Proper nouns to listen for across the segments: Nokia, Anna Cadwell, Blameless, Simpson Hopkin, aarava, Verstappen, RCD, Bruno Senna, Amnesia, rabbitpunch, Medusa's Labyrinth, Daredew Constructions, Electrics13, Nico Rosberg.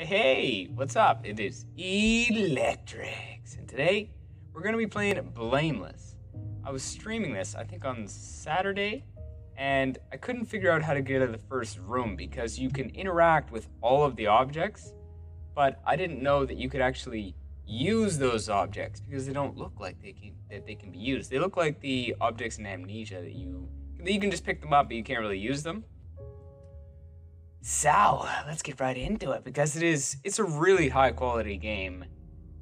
Hey, what's up? It is Electrics, and today we're going to be playing Blameless. I was streaming this, I think, on Saturday, and I couldn't figure out how to get to the first room because you can interact with all of the objects, but I didn't know that you could actually use those objects because they don't look like they can be used. They look like the objects in Amnesia that you can just pick them up, but you can't really use them. So, let's get right into it, because it's a really high quality game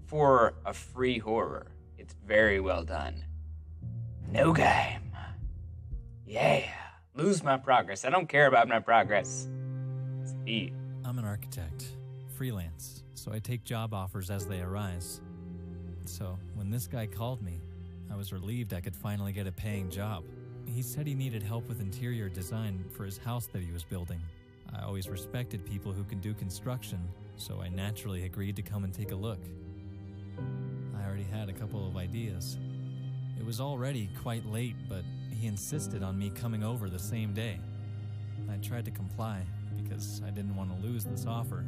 for a free horror. It's very well done. No game. Yeah. Lose my progress. I don't care about my progress. It's E. I'm an architect, freelance, so I take job offers as they arise. So, when this guy called me, I was relieved I could finally get a paying job. He said he needed help with interior design for his house that he was building. I always respected people who can do construction, so I naturally agreed to come and take a look. I already had a couple of ideas. It was already quite late, but he insisted on me coming over the same day. I tried to comply because I didn't want to lose this offer.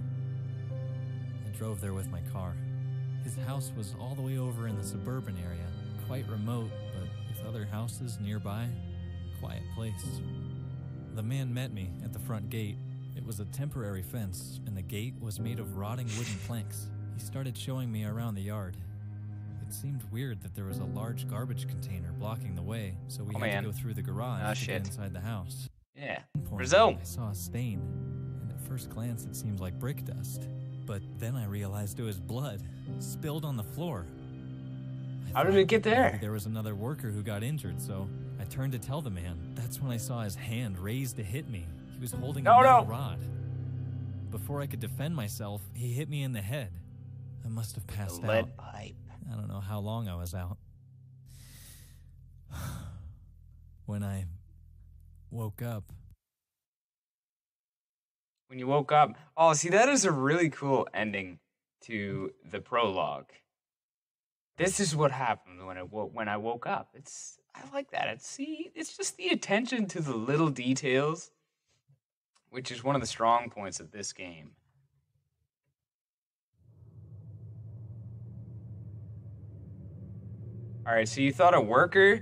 I drove there with my car. His house was all the way over in the suburban area, quite remote, but with other houses nearby, quiet place. The man met me at the front gate. It was a temporary fence, and the gate was made of rotting wooden planks. He started showing me around the yard. It seemed weird that there was a large garbage container blocking the way, so we had to go through the garage to get inside the house. Yeah. Brazil. I saw a stain, and at first glance it seemed like brick dust, but then I realized it was blood spilled on the floor. How did it get there? There was another worker who got injured, so I turned to tell the man. That's when I saw his hand raised to hit me. He was holding a metal rod. Before I could defend myself, he hit me in the head. I must have passed out. Lead pipe. I don't know how long I was out. When I woke up. When you woke up. Oh, see, that is a really cool ending to the prologue. This is what happened when I woke up. I like that. It's just the attention to the little details, which is one of the strong points of this game. All right, so you thought a worker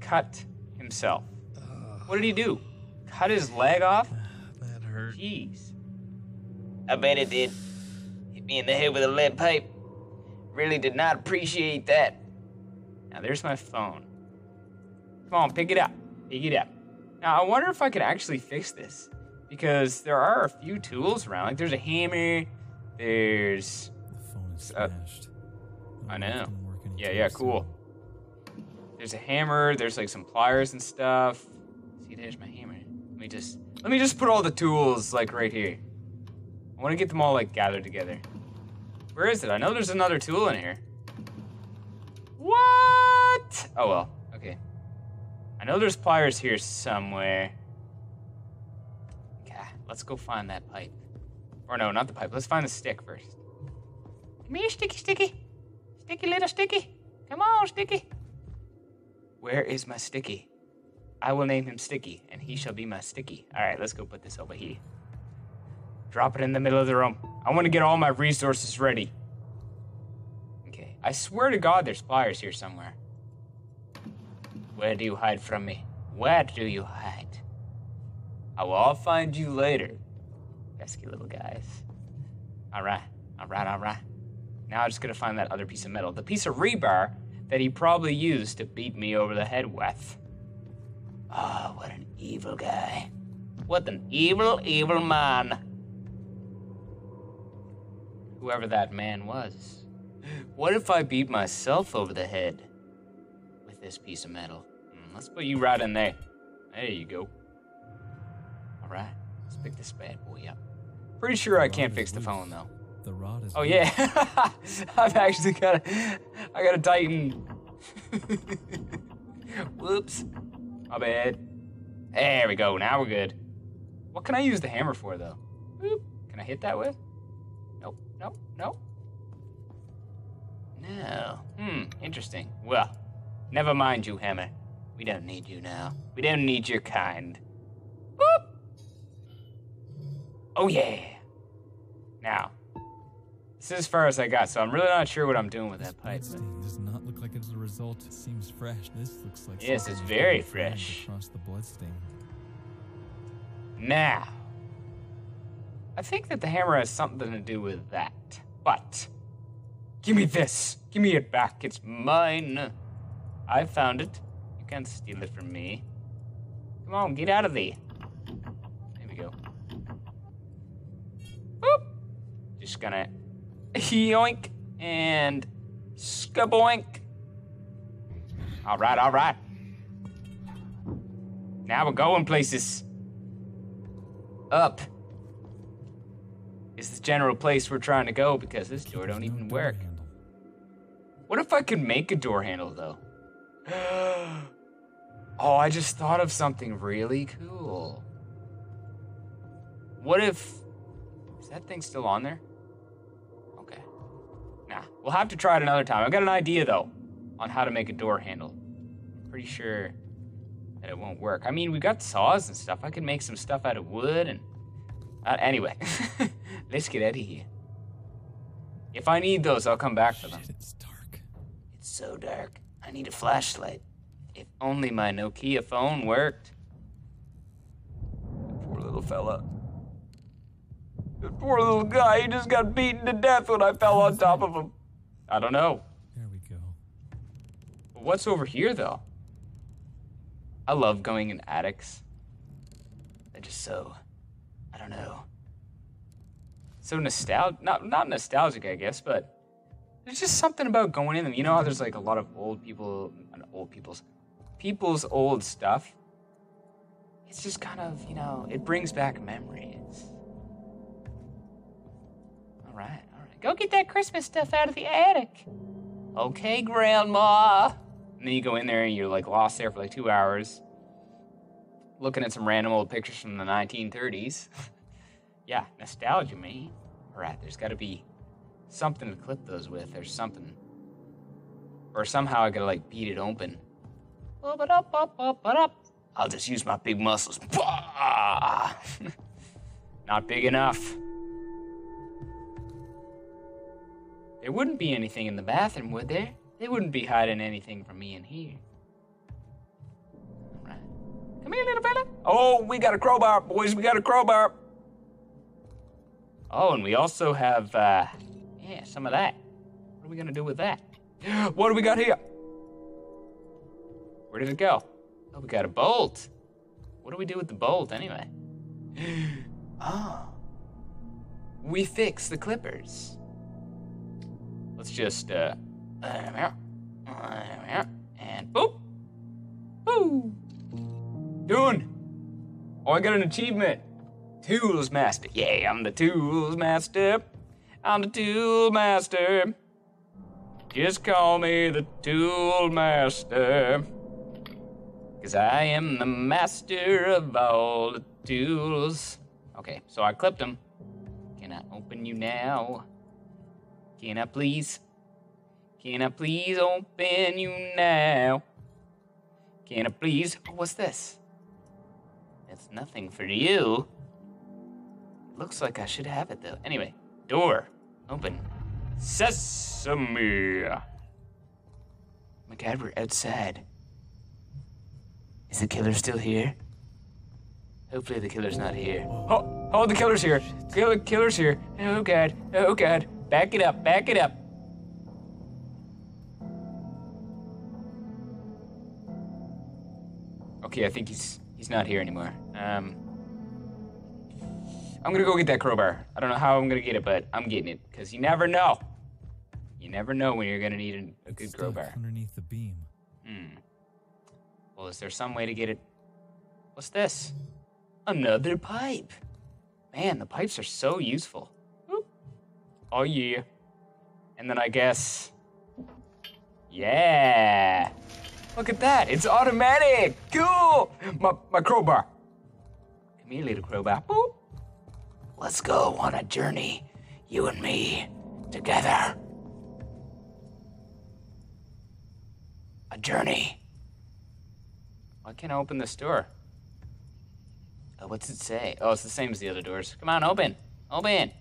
cut himself. What did he do? Cut his leg off? That hurt. Jeez. I bet it did. Hit me in the head with a lead pipe. Really did not appreciate that. Now, there's my phone. Come on, pick it up. Pick it up. Now, I wonder if I could actually fix this, because there are a few tools around. Like, there's a hammer. There's... The phone is smashed. I know. Yeah, cool. There's a hammer. There's, like, some pliers and stuff. See, there's my hammer. Let me just put all the tools, like, right here. I want to get them all, like, gathered together. Where is it? I know there's another tool in here. What? Oh, well, okay. I know there's pliers here somewhere. Okay, let's go find that pipe. Or no, not the pipe. Let's find the stick first. Come here, sticky, sticky. Sticky, little sticky. Come on, sticky. Where is my sticky? I will name him Sticky, and he shall be my sticky. All right, let's go put this over here. Drop it in the middle of the room. I want to get all my resources ready. I swear to God, there's pliers here somewhere. Where do you hide from me? Where do you hide? I will all find you later. Pesky little guys. Alright, alright, alright. Now I'm just gonna find that other piece of metal. The piece of rebar that he probably used to beat me over the head with. Oh, what an evil guy. What an evil, evil man. Whoever that man was. What if I beat myself over the head with this piece of metal? Let's put you right in there. There you go. All right, let's pick this bad boy up. Pretty sure I can't fix the phone though. The rod is. Oh yeah, I've actually I gotta tighten. Whoops. My bad. There we go. Now we're good. What can I use the hammer for though? Boop. Can I hit that with? Nope. Nope. Nope. No. Interesting. Well, never mind you, hammer. We don't need you now. We don't need your kind. Boop! Oh, yeah. Now, this is as far as I got, so I'm really not sure what I'm doing with that pipe. It does not look like it's a result. It seems fresh. This looks like yes, it's very fresh. Across the bloodstain. Now, I think that the hammer has something to do with that, but give me this. Give me it back. It's mine. I found it. You can't steal it from me. Come on, get out of there. There we go. Boop. Just gonna yoink and skaboink. All right, all right. Now we're going places. Up is the general place we're trying to go because this door don't even work. What if I could make a door handle though? Oh, I just thought of something really cool. What if... Is that thing still on there? Okay. Nah, we'll have to try it another time. I've got an idea, though, on how to make a door handle. I'm pretty sure that it won't work. I mean, we've got saws and stuff. I could make some stuff out of wood and... anyway, let's get out of here. If I need those, I'll come back for them. Shit, it's dark. It's so dark. I need a flashlight. If only my Nokia phone worked. Poor little fella. The poor little guy, he just got beaten to death when I fell on top of him. I don't know. There we go. What's over here, though? I love going in attics. They're just so, I don't know. So nostalgic, not nostalgic, I guess, but there's just something about going in them. You know how there's like a lot of old people, people's old stuff. It's just kind of, you know, it brings back memories. Alright, alright. Go get that Christmas stuff out of the attic. Okay, Grandma. And then you go in there and you're like lost there for like 2 hours. Looking at some random old pictures from the 1930s. Yeah, nostalgia, man. Alright, there's gotta be something to clip those with. There's something. Or somehow I gotta like beat it open. I'll just use my big muscles. Not big enough. There wouldn't be anything in the bathroom, would there? They wouldn't be hiding anything from me in here. All right. Come here, little fella. Oh, we got a crowbar, boys. We got a crowbar. Oh, and we also have, yeah, some of that. What are we gonna do with that? What do we got here? Where did it go? Oh, we got a bolt. What do we do with the bolt anyway? Oh. We fix the clippers. Let's just, and boop. Boo. Done. Oh, I got an achievement. Tools master. Yeah, I'm the tools master. I'm the tool master. Just call me the tool master. Cause I am the master of all the tools. Okay, so I clipped them. Can I open you now? Can I please? Can I please open you now? Can I please? Oh, what's this? That's nothing for you. Looks like I should have it though. Anyway, door open. Sesame. Oh my God, we're outside. Is the killer still here? Hopefully the killer's not here. Oh, oh, the killer's here. The killer's here. Oh God, oh God. Back it up, back it up. Okay, I think he's not here anymore. I'm gonna go get that crowbar. I don't know how I'm gonna get it, but I'm getting it, because you never know. You never know when you're gonna need a good crowbar. Underneath the beam. Hmm. Well, is there some way to get it? What's this? Another pipe. Man, the pipes are so useful. Whoop. Oh, yeah. And then I guess... Yeah. Look at that. It's automatic. Cool. My crowbar. Come here, little crowbar. Boop. Let's go on a journey. You and me. Together. A journey. Why can't I open this door? Oh, what's it say? Oh, it's the same as the other doors. Come on, open. Open.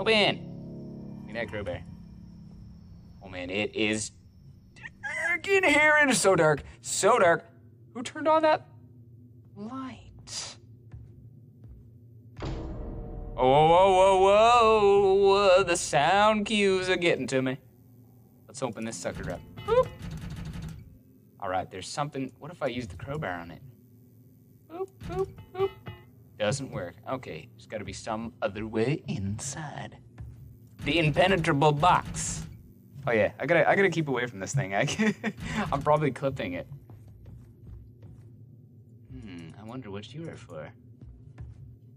Oh man. Give me that crowbar. Oh man, it is dark in here. It is so dark. So dark. Who turned on that light? Oh, whoa, whoa, whoa. The sound cues are getting to me. Let's open this sucker up. Boop. All right, there's something. What if I use the crowbar on it? Boop, boop, boop. Doesn't work. Okay, there's got to be some other way inside. The impenetrable box. Oh yeah, I gotta keep away from this thing. I'm probably clipping it. I wonder what you are for.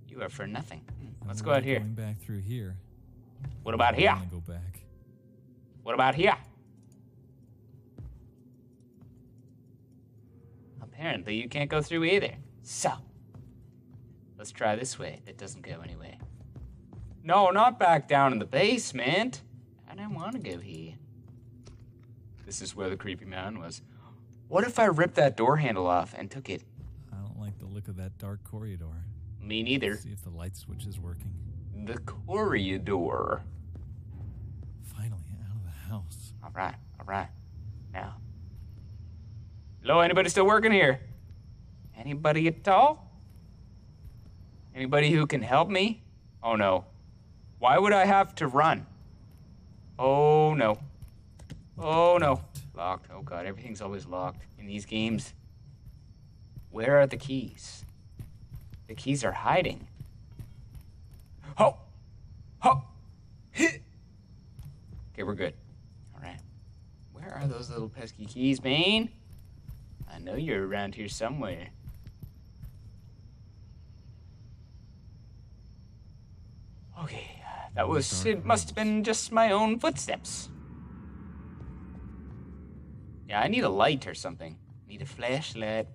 You are for nothing. Let's go out here. Going back through here. What about here? Go back. What about here? Apparently you can't go through either. So, let's try this way. That doesn't go anywhere. No, not back down in the basement. I don't want to go here. This is where the creepy man was. What if I ripped that door handle off and took it? I don't like the look of that dark corridor. Me neither. Let's see if the light switch is working. The corridor. Finally out of the house. All right, all right. Now. Hello, anybody still working here? Anybody at all? Anybody who can help me? Oh no. Why would I have to run? Oh no. Oh no. Locked. Oh god, everything's always locked in these games. Where are the keys? The keys are hiding. Ho! Ho! Okay, we're good. Alright. Where are those little pesky keys, man? I know you're around here somewhere. Okay, that was, it must have been just my own footsteps. Yeah, I need a light or something. Need a flashlight.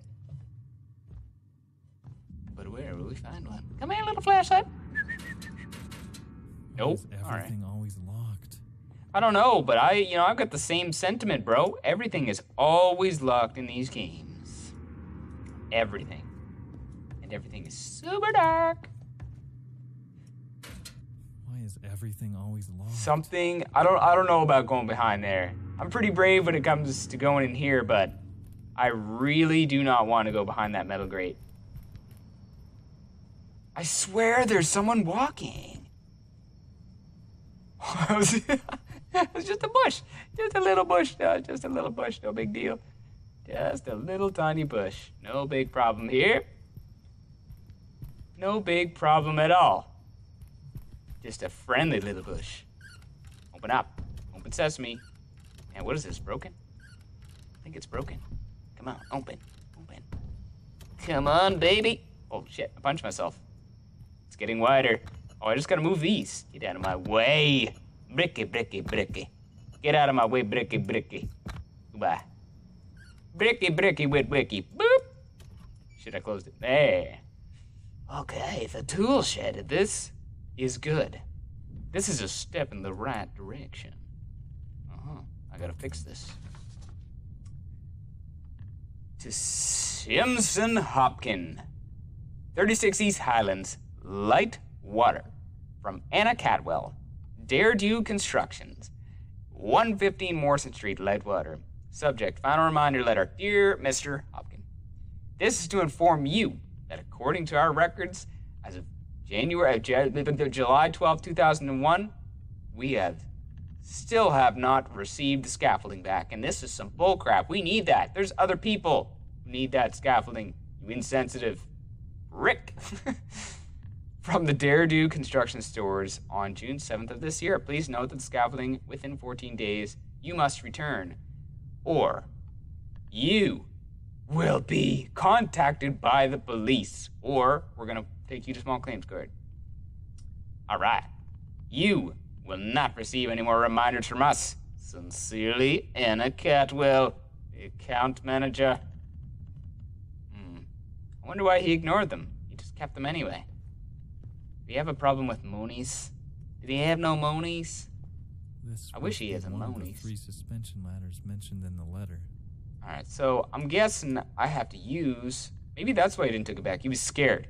But where will we find one? Come here, little flashlight. Nope, all right. Everything always locked. I don't know, but I've got the same sentiment, bro. Everything is always locked in these games. Everything. And everything is super dark. Is everything always locked? Something I don't know about going behind there. I'm pretty brave when it comes to going in here, but I really do not want to go behind that metal grate. I swear there's someone walking. It was just a bush. Just a little bush. No, just a little bush. No big deal. Just a little tiny bush. No big problem here. No big problem at all. Just a friendly little bush. Open up. Open sesame. Man, what is this? Broken? I think it's broken. Come on, open. Open. Come on, baby. Oh, shit. I punched myself. It's getting wider. Oh, I just gotta move these. Get out of my way. Bricky, bricky, bricky. Get out of my way, bricky, bricky. Goodbye. Bricky, bricky, wit, wicky. Boop. Shit, I closed it. There. Okay, the tool shed at this. Is good. This is a step in the right direction. Uh-huh. I gotta fix this. To Simpson Hopkin. 36 East Highlands. Light water. From Anna Cadwell. Daredew Constructions. 115 Morrison Street, light water. Subject, final reminder letter. Dear Mr. Hopkin. This is to inform you that according to our records, as of July 12, 2001, we still have not received the scaffolding back, and this is some bullcrap. We need that. There's other people who need that scaffolding, you insensitive Rick. From the Daredew Construction Stores on June 7th of this year. Please note that the scaffolding within 14 days, you must return, or you will be contacted by the police, or we're going to take you to small claims court. All right. You will not receive any more reminders from us. Sincerely, Anna Cadwell, the account manager. I wonder why he ignored them. He just kept them anyway. Do you have a problem with Monies? Did he have no Monies? I wish he had a Monies. Three suspension ladders mentioned in the letter. All right, so I'm guessing I have to use... Maybe that's why he didn't take it back. He was scared.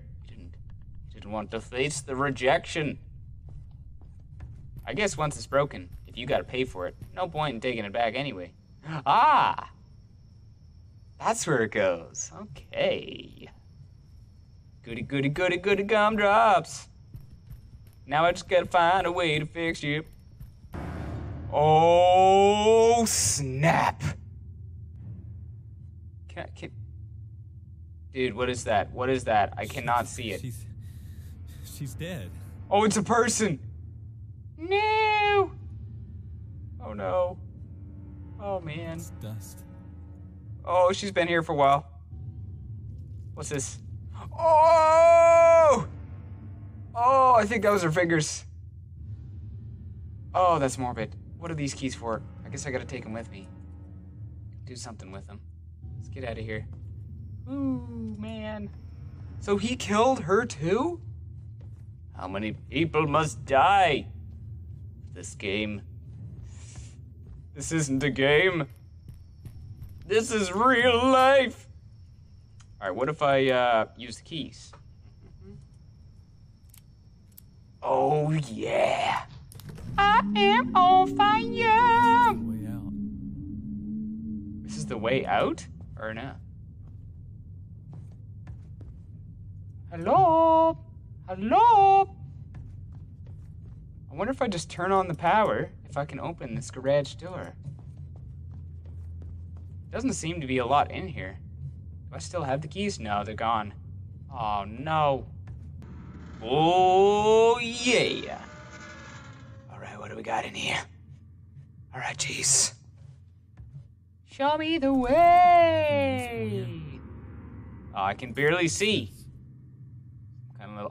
Didn't want to face the rejection. I guess once it's broken, if you gotta pay for it, no point in taking it back anyway. Ah! That's where it goes. Okay. Goody, goody, goody, goody gumdrops. Now I just gotta find a way to fix you. Oh, snap. Can... Dude, what is that? What is that? I cannot see it. She's dead. Oh, it's a person. No. Oh, no. Oh, man. It's dust. Oh, she's been here for a while. What's this? Oh! Oh, I think that was her fingers. Oh, that's morbid. What are these keys for? I guess I gotta take them with me. Do something with them. Let's get out of here. Ooh, man. So he killed her too? How many people must die? This game. This isn't a game. This is real life. All right, what if I use the keys? Oh, yeah. I am on fire. Way out. This is the way out? Or no? Hello? Hello? I wonder if I just turn on the power, if I can open this garage door. Doesn't seem to be a lot in here. Do I still have the keys? No, they're gone. Oh, no. Oh, yeah. All right, what do we got in here? All right, jeez. Show me the way. Oh, I can barely see.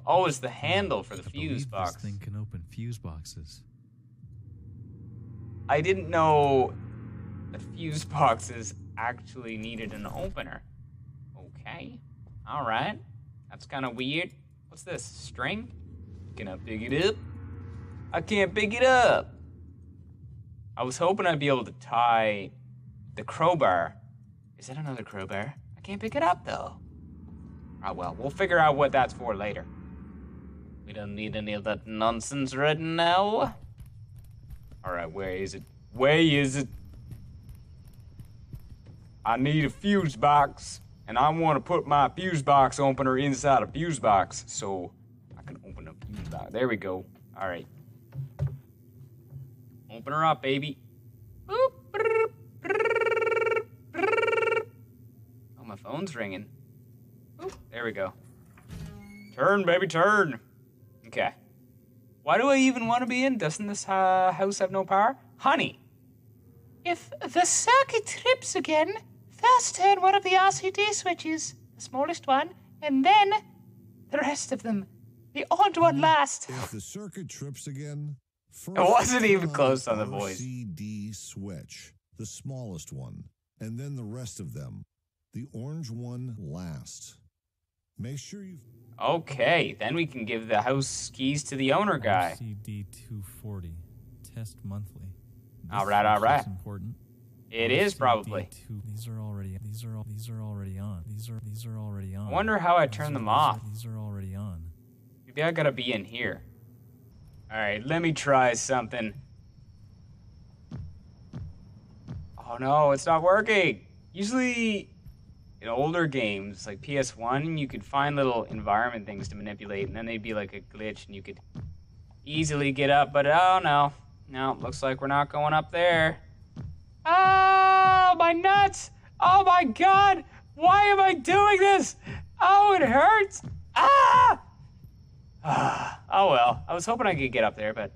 Oh, it's the handle for the fuse box. This thing can open fuse boxes. I didn't know that fuse boxes actually needed an opener. Okay. All right. That's kind of weird. What's this? String? Can I pick it up? I can't pick it up. I was hoping I'd be able to tie the crowbar. Is that another crowbar? I can't pick it up, though. Oh, well, we'll figure out what that's for later. We don't need any of that nonsense right now. All right, where is it? Where is it? I need a fuse box, and I want to put my fuse box opener inside a fuse box, so I can open a fuse box. There we go. All right. Open her up, baby. Oh, my phone's ringing. There we go. Turn, baby, turn. Okay. Why do I even want to be in? Doesn't this house have no power? Honey. If the circuit trips again, first turn one of the RCD switches, the smallest one, and then the rest of them. The odd one last. If the circuit trips again, first it wasn't even close on the voice. RCD switch, the smallest one, and then the rest of them. The orange one last. Make sure you. Okay, then we can give the house keys to the owner guy. CD 240, test monthly. All right, all right. Important. It is probably. These are already on. I wonder how I turn them off. These are already on. Maybe I gotta be in here. All right, let me try something. Oh no, it's not working. Usually. In older games, like PS1, you could find little environment things to manipulate, and then they'd be like a glitch, and you could easily get up, but oh no. No, looks like we're not going up there. Oh, my nuts! Oh my god! Why am I doing this? Oh, it hurts! Ah! Oh well, I was hoping I could get up there, but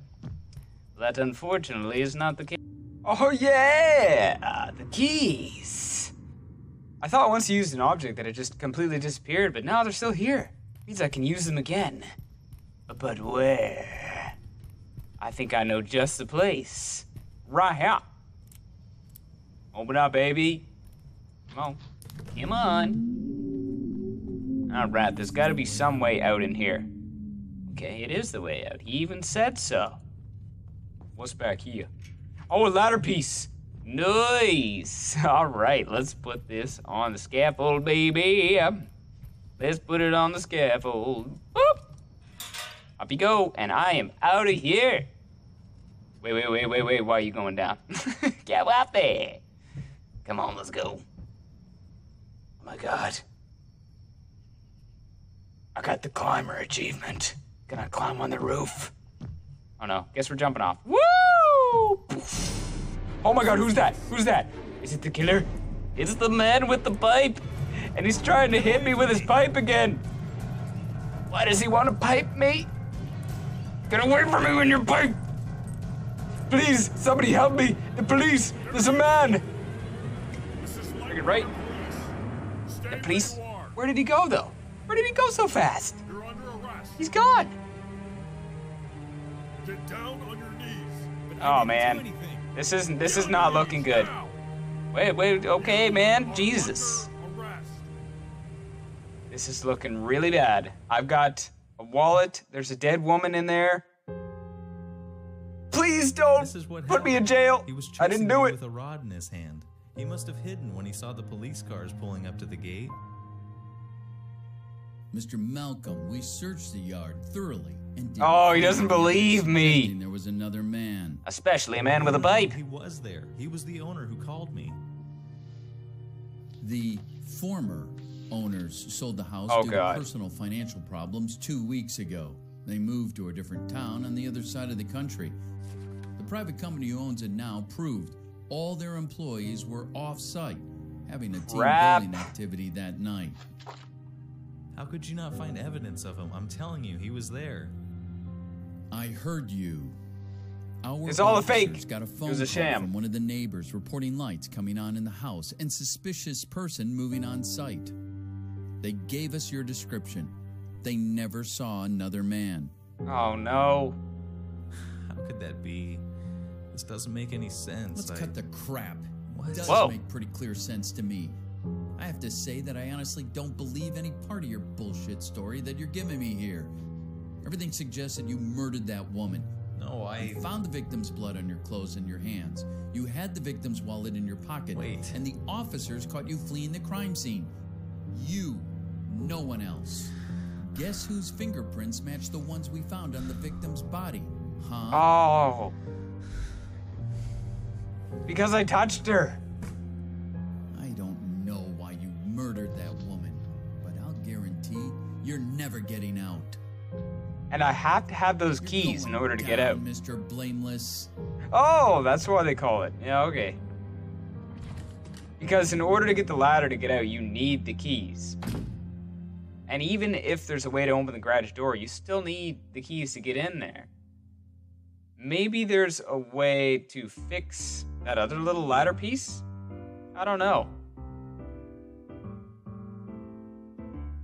that unfortunately is not the case. Oh yeah! The keys! I thought once you used an object that it just completely disappeared, but now they're still here. It means I can use them again. But where? I think I know just the place. Right here. Open up, baby. Come on. Come on. Alright, there's gotta be some way out in here. Okay, it is the way out. He even said so. What's back here? Oh, a ladder piece. Nice! Alright, let's put this on the scaffold, baby. Let's put it on the scaffold. Whoop! Up you go, and I am out of here. Wait, why are you going down? Get out there! Come on, let's go. Oh my god. I got the climber achievement. Can I climb on the roof? Oh no, guess we're jumping off. Woo! Oh my god, who's that? Who's that? Is it the killer? It's the man with the pipe! And he's trying to hit me with his pipe again! Why does he want to pipe me? Get away from me with your pipe! Please, somebody help me! The police! There's a man! Right? The police? Where did he go, though? Where did he go so fast? You're under arrest. He's gone! Get down on your knees. Oh, man. This is not looking good. Wait, okay, man. Jesus. This is looking really bad. I've got a wallet. There's a dead woman in there. Please don't put me in jail. I didn't do it. With a rod in his hand. He must have hidden when he saw the police cars pulling up to the gate. Mr. Malcolm, we searched the yard thoroughly and did. Oh, he doesn't believe me. There was another man. Especially a man with a pipe. He was there. He was the owner who called me. The former owners sold the house due to personal financial problems 2 weeks ago. They moved to a different town on the other side of the country. The private company who owns it now proved all their employees were off-site, having a team-building activity that night. How could you not find evidence of him? I'm telling you, he was there. I heard you. It's all a fake. Got a phone call from one of the neighbors reporting lights coming on in the house and suspicious person moving on site. They gave us your description. They never saw another man. Oh no. How could that be? This doesn't make any sense. Let's cut the crap. It does make pretty clear sense to me. I have to say that I honestly don't believe any part of your bullshit story that you're giving me here. Everything suggests that you murdered that woman. No, I found the victim's blood on your clothes and your hands. You had the victim's wallet in your pocket. Wait. And the officers caught you fleeing the crime scene. You, no one else. Guess whose fingerprints match the ones we found on the victim's body, huh? Oh. Because I touched her. I don't know why you murdered that woman, but I'll guarantee you're never getting out. And I have to have those keys in order to get out. Mr. Blameless. Oh, that's why they call it. Yeah, okay. Because in order to get the ladder to get out, you need the keys. And even if there's a way to open the garage door, you still need the keys to get in there. Maybe there's a way to fix that other little ladder piece? I don't know.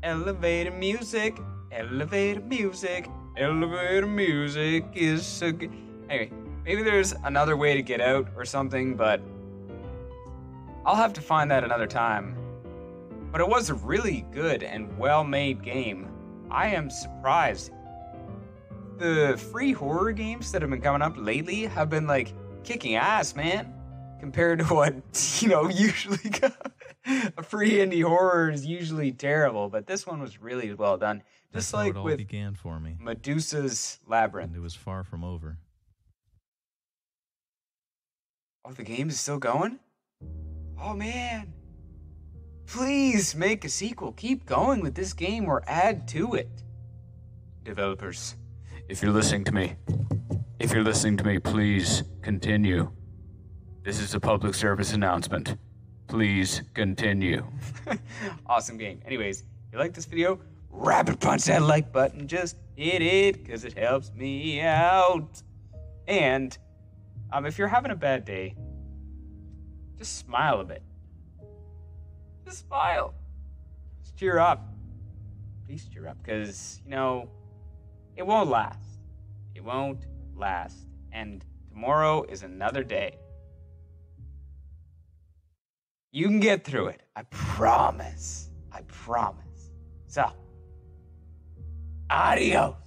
Elevator music, elevator music, elevator music is so good. Anyway, maybe there's another way to get out or something, but I'll have to find that another time. But it was a really good and well-made game. I am surprised. The free horror games that have been coming up lately have been like kicking ass, man, compared to what, you know, usually a free indie horror is usually terrible, but this one was really well done. Just like with began for me. Medusa's Labyrinth. And it was far from over. Oh, the game is still going? Oh man. Please make a sequel. Keep going with this game or add to it. Developers, if you're listening to me, please continue. This is a public service announcement. Please continue. Awesome game. Anyways, if you like this video, rapid punch that like button. Just hit it because it helps me out. And if you're having a bad day, just smile a bit. Just smile. Just cheer up. Please cheer up, because, you know, it won't last. It won't last. And tomorrow is another day. You can get through it. I promise. I promise. So, adios.